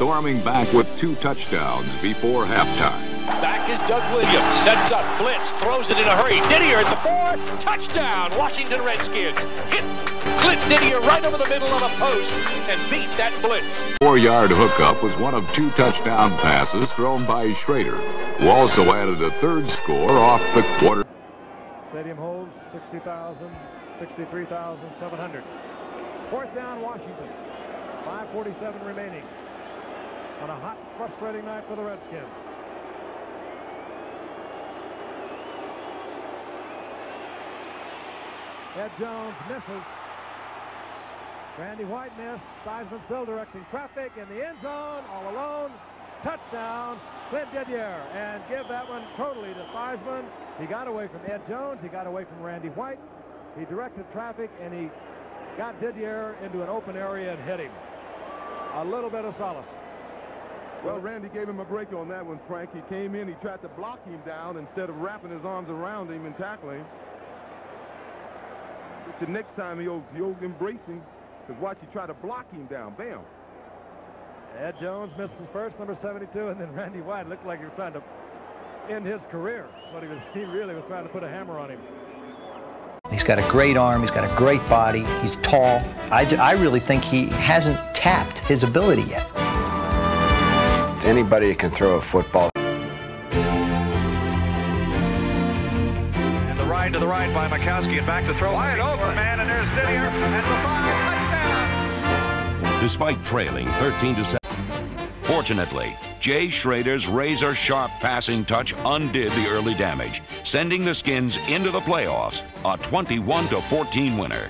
storming back with 2 touchdowns before halftime. Back is Doug Williams, sets up, blitz, throws it in a hurry. Didier at the 4, touchdown, Washington Redskins. Hit Clint Didier right over the middle of the post and beat that blitz. 4-yard hookup was one of 2 touchdown passes thrown by Schrader, who also added a 3rd score off the quarter. Stadium holds 63,700. 4th down, Washington. 5:47 remaining. On a hot, frustrating night for the Redskins. Ed Jones misses. Randy White missed. Theismann still directing traffic in the end zone, all alone. Touchdown, Clint Didier. And give that one totally to Theismann. He got away from Ed Jones. He got away from Randy White. He directed traffic, and he got Didier into an open area and hit him. A little bit of solace. Well, Randy gave him a break on that one, Frank. He came in, he tried to block him down instead of wrapping his arms around him and tackling. The next time he'll embrace him, because watch, you try to block him down. Bam. Ed Jones missed his first, number 72, and then Randy White looked like he was trying to end his career, but he really was trying to put a hammer on him. He's got a great arm. He's got a great body. He's tall. I really think he hasn't tapped his ability yet. Anybody can throw a football. And the ride to the right by McCoskey and back to throw. Wide open man, and there's Didier at the 5, touchdown. Despite trailing 13-7, fortunately, Jay Schrader's razor-sharp passing touch undid the early damage, sending the Skins into the playoffs, a 21-14 winner.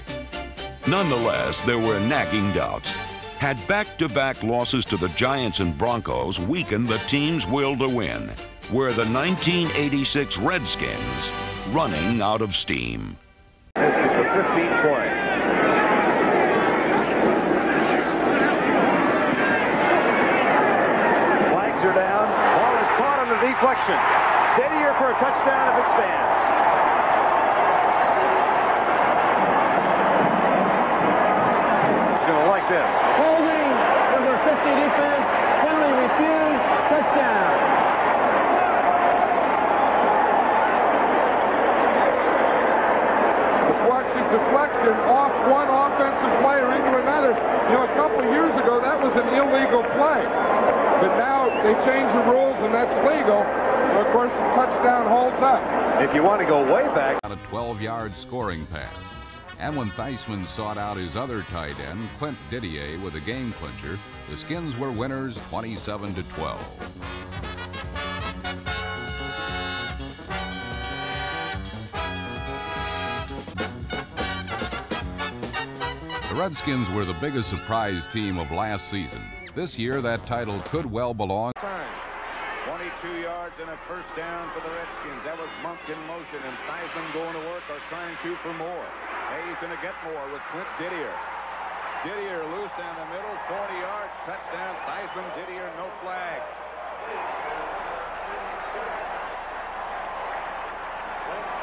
Nonetheless, there were nagging doubts. Had back-to-back losses to the Giants and Broncos weakened the team's will to win? Were the 1986 Redskins running out of steam? This is the 15th point. Deflection. Didier for a touchdown if it stands. He's going to like this. Holding number 50 defense. Penalty refused. Touchdown. Deflection off one offensive player into another. You know, a couple of years ago, that was an illegal play. But now they changed the rules, and that's legal. Of course, the touchdown holds up. If you want to go way back. A 12-yard scoring pass. And when Theismann sought out his other tight end, Clint Didier, with a game clincher, the Skins were winners 27-12. The Redskins were the biggest surprise team of last season. This year, that title could well belong. 22 yards and a 1st down for the Redskins. That was Monk in motion, and Theismann going to work or trying to for more. Hey, he's going to get more with Clint Didier. Didier loose down the middle, 40 yards, touchdown. Theismann, Didier, no flag.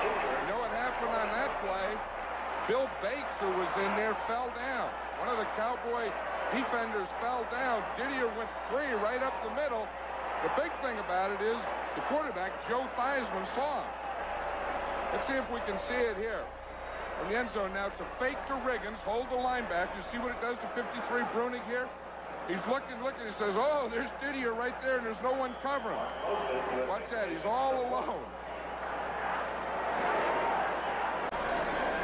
You know what happened on that play? Bill Bates, who was in there, fell down. One of the Cowboy defenders fell down. Didier went free right up the middle. The big thing about it is the quarterback, Joe Theismann, saw him. Let's see if we can see it here. In the end zone now, it's a fake to Riggins. Hold the linebacker. You see what it does to 53 Bruning here? He's looking. He says, oh, there's Didier right there, and there's no one covering him. Watch that. He's all alone.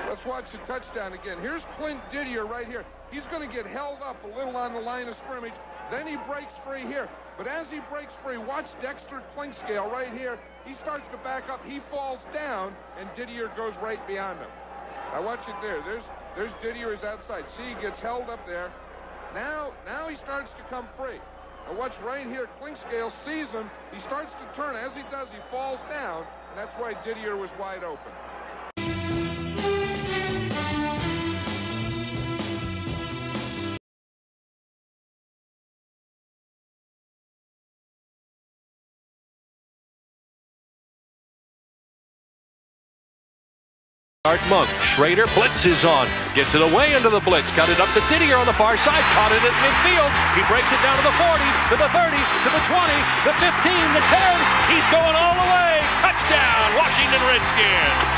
Let's watch the touchdown again. Here's Clint Didier right here. He's going to get held up a little on the line of scrimmage. Then he breaks free here. But as he breaks free, watch Dexter Klinkscale right here. He starts to back up. He falls down, and Didier goes right beyond him. Now watch it there. There's Didier is outside. See, he gets held up there. Now he starts to come free. Now watch right here. Klinkscale sees him. He starts to turn. As he does, he falls down, and that's why Didier was wide open. Art Monk, Schrader blitzes on, gets it away into the blitz, got it up to Didier on the far side, caught it at midfield, he breaks it down to the 40, to the 30, to the 20, the 15, the 10, he's going all the way, touchdown Washington Redskins!